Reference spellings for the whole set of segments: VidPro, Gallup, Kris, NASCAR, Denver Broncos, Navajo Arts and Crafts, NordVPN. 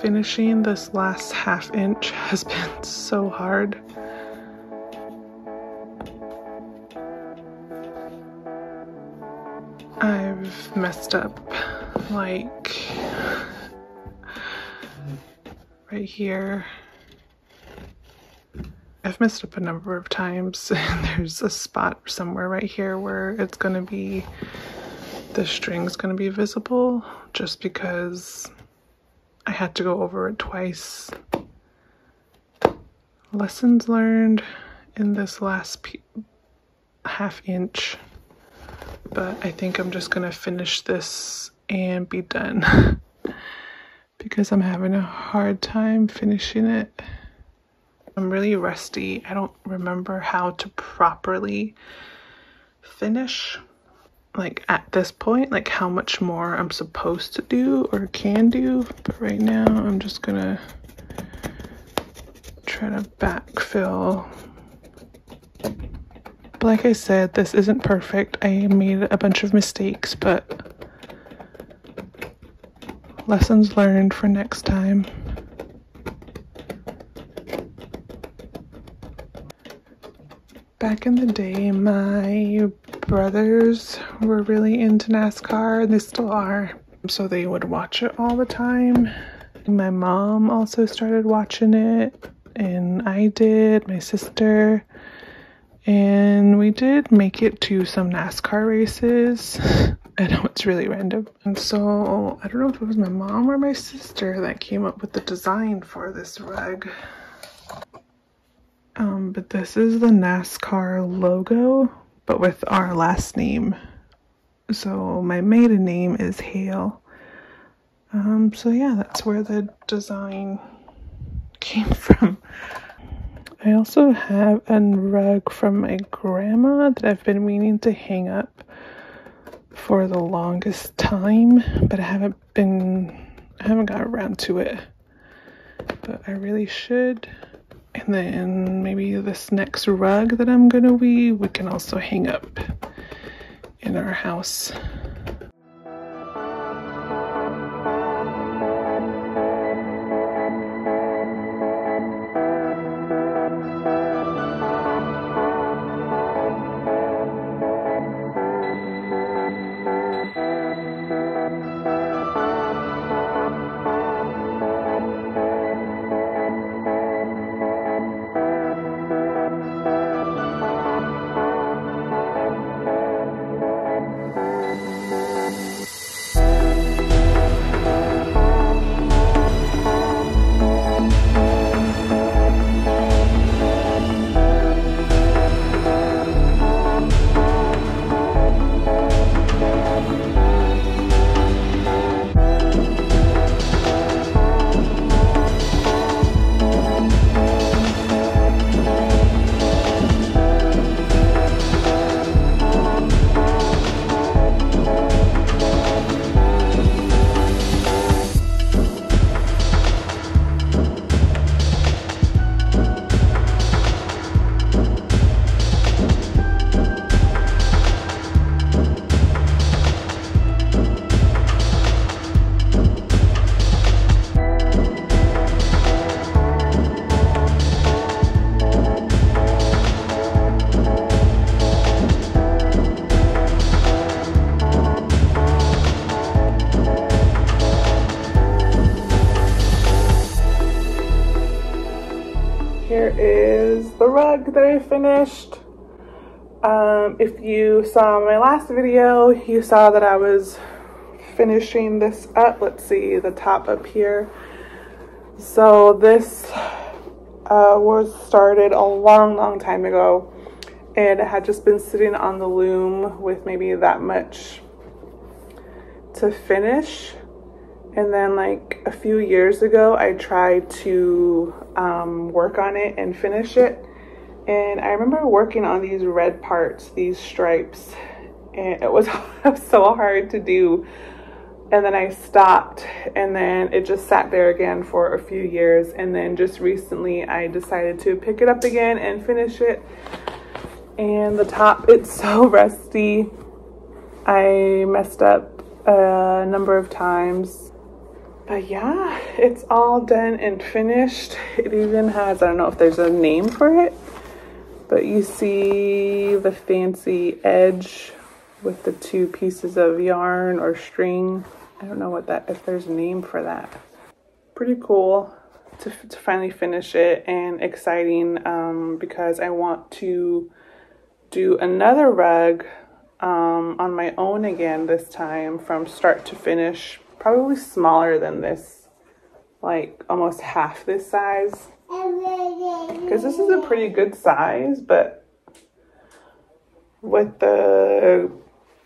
Finishing this last half inch has been so hard. I've messed up like right here. I've messed up a number of times, and there's a spot somewhere right here where it's gonna be, the string's gonna be visible just because I had to go over it twice. Lessons learned in this last half inch. But I think I'm just gonna finish this and be done because I'm having a hard time finishing it. I'm really rusty. I don't remember how to properly finish, like at this point, like how much more I'm supposed to do or can do. But right now I'm just gonna try to backfill. Like I said, this isn't perfect. I made a bunch of mistakes, but lessons learned for next time. Back in the day, my brothers were really into NASCAR. They still are. So they would watch it all the time. My mom also started watching it, and I did, my sister. And we did make it to some NASCAR races. I know it's really random. And so I don't know if it was my mom or my sister that came up with the design for this rug. But this is the NASCAR logo, but with our last name. So my maiden name is Hale. So yeah, that's where the design came from. I also have a rug from my grandma that I've been meaning to hang up for the longest time, but I haven't got around to it, but I really should. And then maybe this next rug that I'm gonna weave, we can also hang up in our house. That I finished. If you saw my last video, you saw that I was finishing this up. Let's see the top up here. So this was started a long time ago, and it had just been sitting on the loom with maybe that much to finish. And then like a few years ago, I tried to work on it and finish it. And I remember working on these red parts, these stripes, and it was so hard to do. And then I stopped, and then it just sat there again for a few years. And then just recently I decided to pick it up again and finish it. And the top, it's so rusty. I messed up a number of times. But yeah, it's all done and finished. It even has, I don't know if there's a name for it, but you see the fancy edge with the two pieces of yarn or string. I don't know what that, if there's a name for that. Pretty cool to finally finish it, and exciting because I want to do another rug on my own again this time from start to finish. Probably smaller than this, like almost half this size, because this is a pretty good size, but with the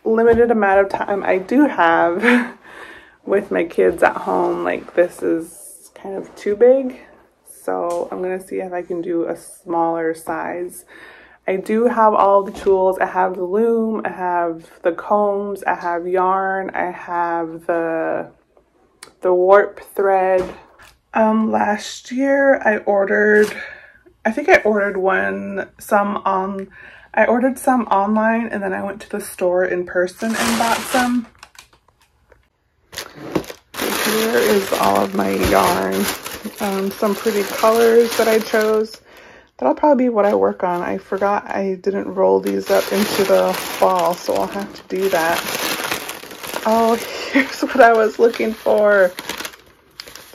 limited amount of time I do have with my kids at home, like this is kind of too big. So I'm gonna see if I can do a smaller size. I do have all the tools. I have the loom, I have the combs, I have yarn, I have the warp thread. Last year I ordered, I ordered some online, and then I went to the store in person and bought some. Here is all of my yarn. Some pretty colors that I chose. That'll probably be what I work on. I forgot I didn't roll these up into the ball, so I'll have to do that. Oh, here's what I was looking for.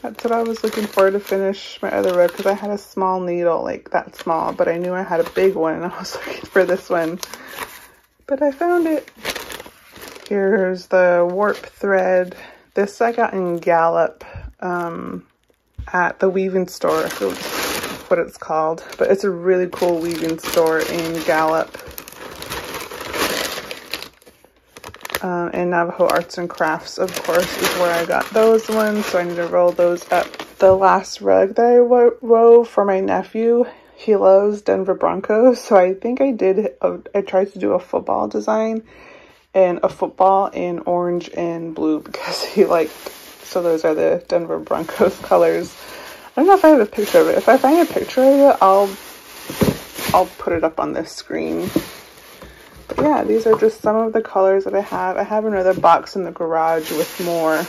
That's what I was looking for to finish my other rug, because I had a small needle, like that small, but I knew I had a big one and I was looking for this one. But I found it. Here's the warp thread. This I got in Gallup at the weaving store. What it's called, but it's a really cool weaving store in Gallup, and Navajo Arts and Crafts, of course, is where I got those ones, so I need to roll those up. The last rug that I wove for my nephew, he loves Denver Broncos, so I think I did, I tried to do a football design, and a football in orange and blue, because he liked, so those are the Denver Broncos colors. I don't know if I have a picture of it. If I find a picture of it, I'll put it up on this screen. But yeah, these are just some of the colors that I have. I have another box in the garage with more,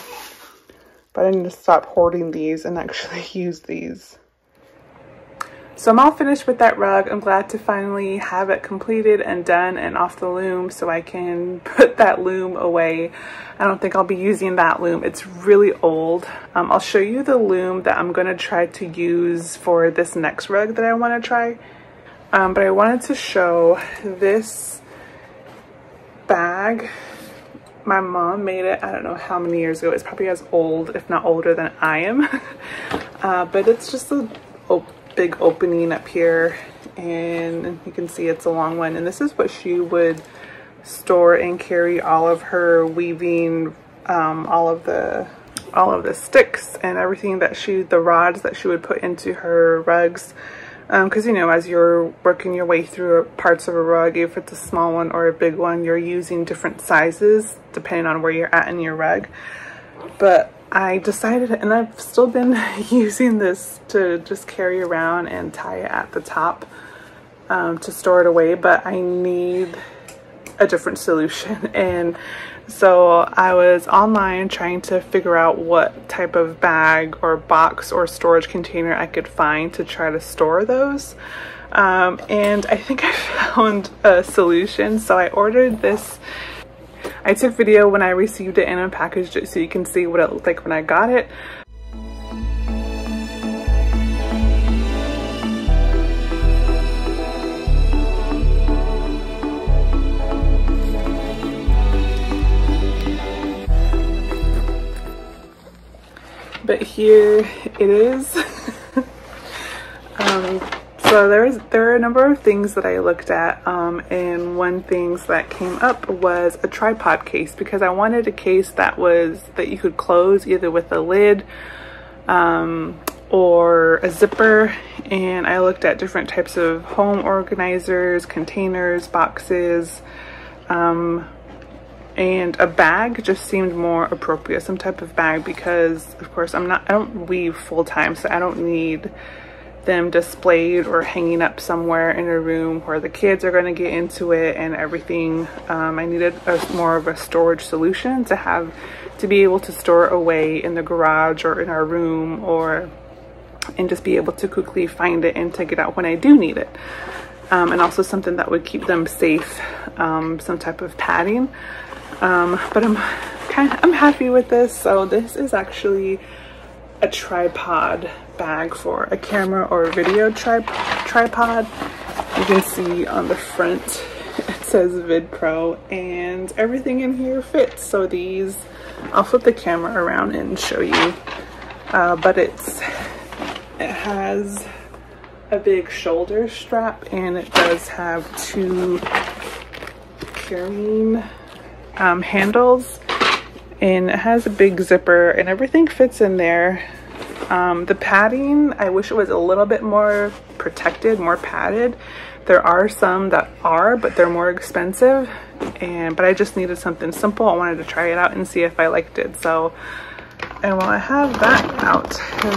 but I need to stop hoarding these and actually use these. So I'm all finished with that rug. I'm glad to finally have it completed and done and off the loom, so I can put that loom away. I don't think I'll be using that loom. It's really old. I'll show you the loom that I'm going to try to use for this next rug that I want to try. But I wanted to show this bag. My mom made it, I don't know how many years ago. It's probably as old, if not older, than I am. But it's just a... oh, big opening up here, and you can see it's a long one, and this is what she would store and carry all of her weaving, all of the sticks and everything that she, the rods that she would put into her rugs, because you know, as you're working your way through parts of a rug, if it's a small one or a big one, you're using different sizes depending on where you're at in your rug. But I decided, and I've still been using this to just carry around and tie it at the top to store it away, but I need a different solution. And so I was online trying to figure out what type of bag or box or storage container I could find to try to store those. And I think I found a solution. So I ordered this. I took video when I received it and unpackaged it, so you can see what it looked like when I got it. But here it is. So there are a number of things that I looked at, and one thing that came up was a tripod case, because I wanted a case that you could close either with a lid or a zipper. And I looked at different types of home organizers, containers, boxes, and a bag just seemed more appropriate, some type of bag, because of course I don't weave full time, so I don't need them displayed or hanging up somewhere in a room where the kids are going to get into it and everything. I needed more of a storage solution to have to be able to store away in the garage or in our room, or and just be able to quickly find it and take it out when I do need it. And also something that would keep them safe, some type of padding. But I'm happy with this. So this is actually a tripod bag for a camera or a video tripod. You can see on the front it says VidPro, and everything in here fits. So these, I'll flip the camera around and show you, but it has a big shoulder strap, and it does have two carrying handles, and it has a big zipper, and everything fits in there. The padding, I wish it was a little bit more protected, more padded. There are some that are, but they're more expensive, but I just needed something simple. I wanted to try it out and see if I liked it. So, and while I have that out,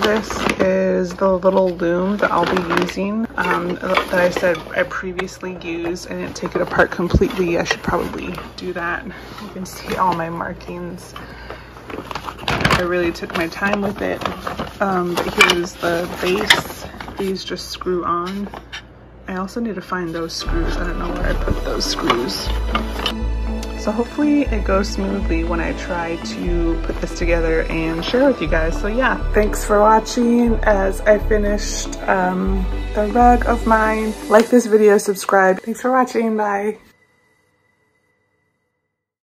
this is the little loom that I'll be using, that I said I previously used. I didn't take it apart completely. I should probably do that. You can see all my markings. I really took my time with it. But here's the base. These just screw on. I also need to find those screws. I don't know where I put those screws. So hopefully it goes smoothly when I try to put this together and share with you guys. So yeah, thanks for watching as I finished the rug of mine. Like this video, subscribe. Thanks for watching, bye.